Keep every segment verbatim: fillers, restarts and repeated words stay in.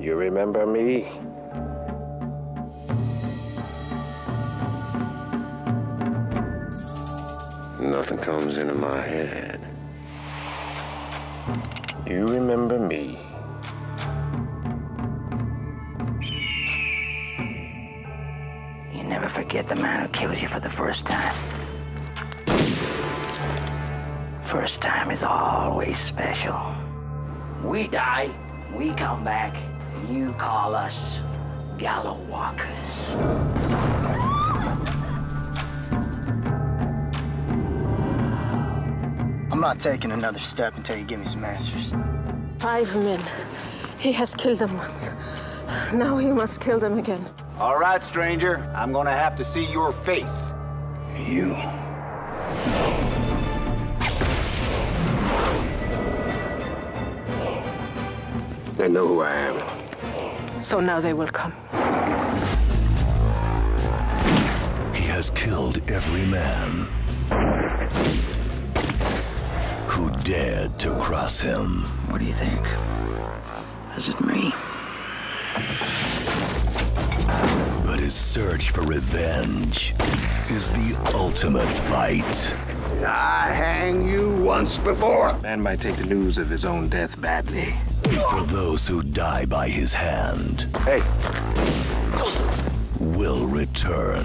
You remember me? Nothing comes into my head. You remember me? You never forget the man who kills you for the first time. First time is always special. We die, we come back, and you call us Gallowwalkers. I'm not taking another step until you give me some answers. Five men. He has killed them once. Now he must kill them again. All right, stranger. I'm gonna have to see your face. You. They know who I am. So now they will come. He has killed every man who dared to cross him. What do you think? Is it me? But his search for revenge is the ultimate fight. I hang you once before. A man might take the news of his own death badly. For those who die by his hand, hey, will return.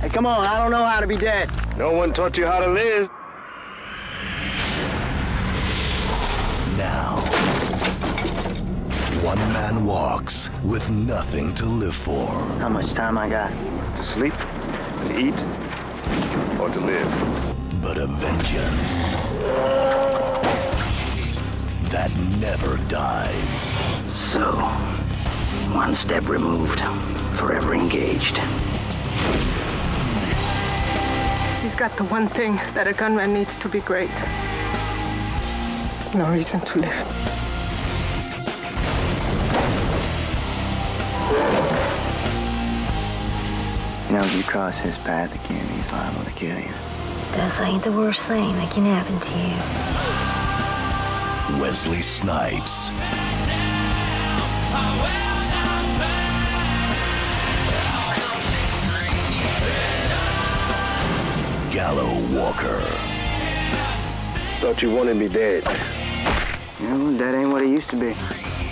Hey, come on, I don't know how to be dead. No one taught you how to live. Now, one man walks with nothing to live for. How much time I got? To sleep, to eat, or to live. But a vengeance that never dies. So, one step removed, forever engaged. He's got the one thing that a gunman needs to be great. No reason to live. You know, if you cross his path again, he's liable to kill you. Death ain't the worst thing that can happen to you. Wesley Snipes. Gallowwalker. Thought you wanted me dead. No, that ain't what it used to be.